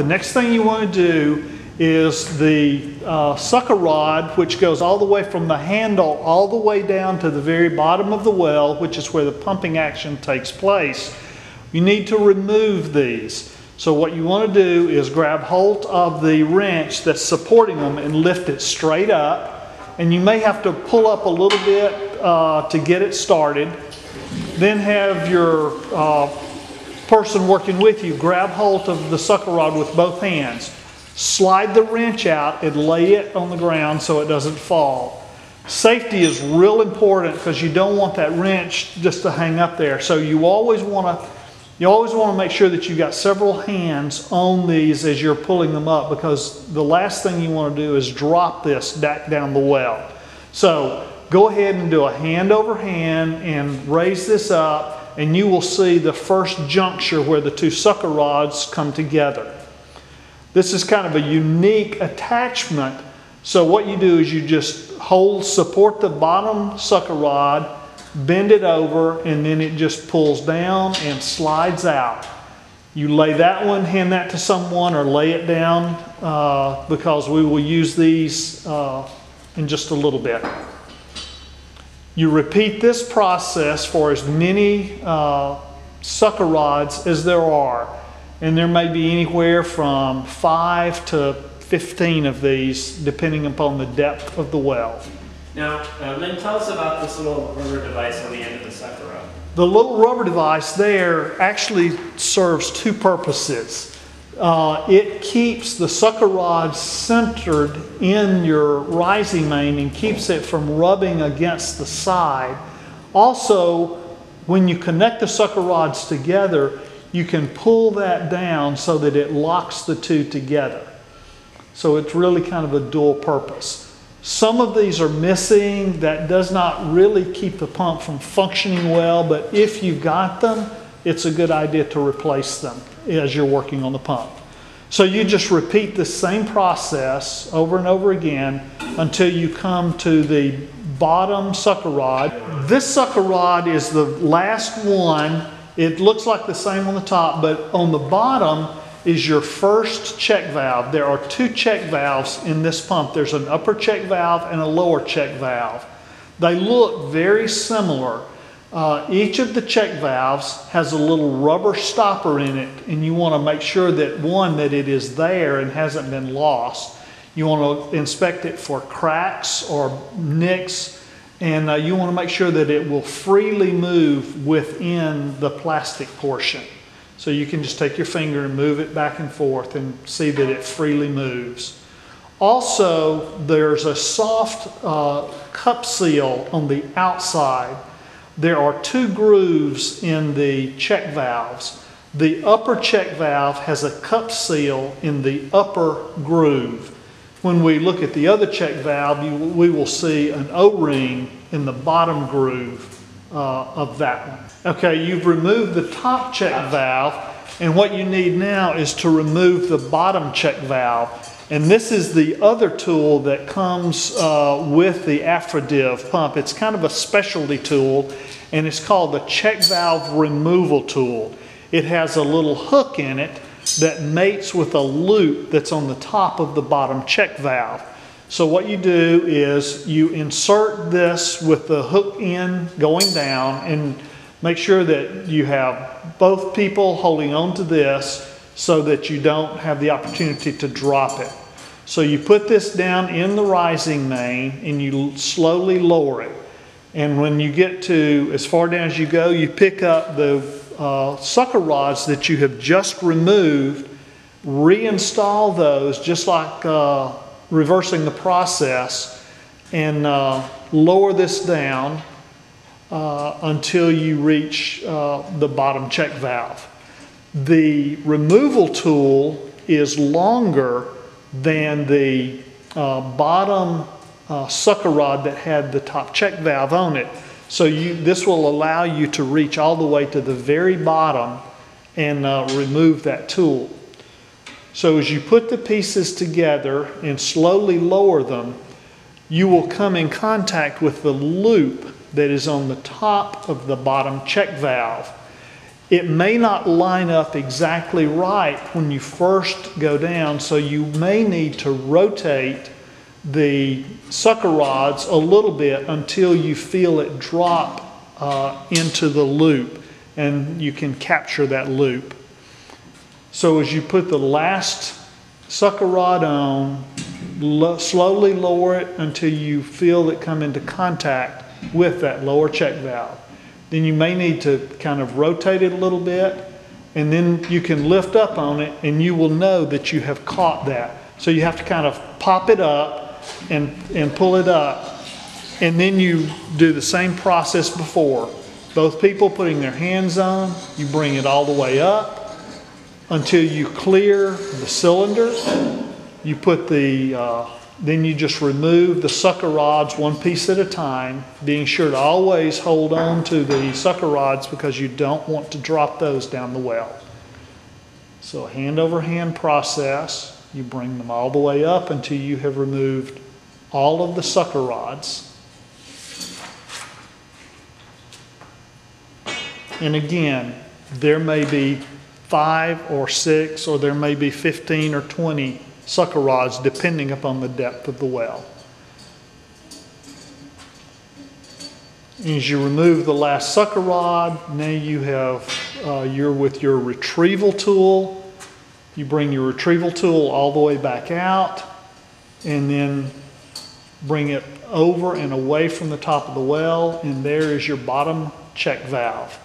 the next thing you want to do is the sucker rod, which goes all the way from the handle all the way down to the very bottom of the well, which is where the pumping action takes place. You need to remove these. So what you want to do is grab hold of the wrench that's supporting them and lift it straight up. And you may have to pull up a little bit to get it started. Then have your person working with you grab hold of the sucker rod with both hands. Slide the wrench out and lay it on the ground so it doesn't fall. Safety is real important because you don't want that wrench just to hang up there. So you always want to make sure that you've got several hands on these as you're pulling them up, because the last thing you want to do is drop this back down the well. So go ahead and do a hand over hand and raise this up, and you will see the first juncture where the two sucker rods come together. This is kind of a unique attachment. So what you do is you just support the bottom sucker rod, bend it over, and then it just pulls down and slides out. You lay that one, hand that to someone, or lay it down because we will use these in just a little bit. You repeat this process for as many sucker rods as there are. And there may be anywhere from 5 to 15 of these, depending upon the depth of the well. Now, Lynn, tell us about this little rubber device on the end of the sucker rod. The little rubber device there actually serves two purposes. It keeps the sucker rod centered in your rising main and keeps it from rubbing against the side. Also, when you connect the sucker rods together, you can pull that down so that it locks the two together. So it's really kind of a dual purpose. Some of these are missing. That does not really keep the pump from functioning well, but if you've got them, it's a good idea to replace them as you're working on the pump. So you just repeat the same process over and over again until you come to the bottom sucker rod. This sucker rod is the last one. It looks like the same on the top, but on the bottom is your first check valve. There are two check valves in this pump. There's an upper check valve and a lower check valve. They look very similar. Each of the check valves has a little rubber stopper in it, and you want to make sure that that it is there and hasn't been lost. You want to inspect it for cracks or nicks. And you want to make sure that it will freely move within the plastic portion. So you can just take your finger and move it back and forth and see that it freely moves. Also, there's a soft cup seal on the outside. There are two grooves in the check valves. The upper check valve has a cup seal in the upper groove. When we look at the other check valve, we will see an O-ring in the bottom groove of that one. Okay, you've removed the top check valve, and what you need now is to remove the bottom check valve. And this is the other tool that comes with the Afridev pump. It's kind of a specialty tool, and it's called the check valve removal tool. It has a little hook in it that mates with a loop that's on the top of the bottom check valve. So what you do is you insert this with the hook end going down, and make sure that you have both people holding on to this so that you don't have the opportunity to drop it. So you put this down in the rising main and you slowly lower it. And when you get to as far down as you go, you pick up the sucker rods that you have just removed, reinstall those just like reversing the process, and lower this down until you reach the bottom check valve. The removal tool is longer than the bottom sucker rod that had the top check valve on it. So this will allow you to reach all the way to the very bottom and remove that tool. So as you put the pieces together and slowly lower them, you will come in contact with the loop that is on the top of the bottom check valve. It may not line up exactly right when you first go down, so you may need to rotate the sucker rods a little bit until you feel it drop into the loop, and you can capture that loop. So as you put the last sucker rod on, slowly lower it until you feel it come into contact with that lower check valve. Then you may need to kind of rotate it a little bit, and then you can lift up on it and you will know that you have caught that. So you have to kind of pop it up and pull it up, and then you do the same process before. Both people putting their hands on, you bring it all the way up until you clear the cylinder. You put the then you just remove the sucker rods one piece at a time, being sure to always hold on to the sucker rods because you don't want to drop those down the well. So hand over hand process, you bring them all the way up until you have removed all of the sucker rods. And again, there may be 5 or 6, or there may be 15 or 20 sucker rods depending upon the depth of the well. As you remove the last sucker rod, now you have, you're with your retrieval tool. You bring your retrieval tool all the way back out and then bring it over and away from the top of the well, and there is your bottom check valve.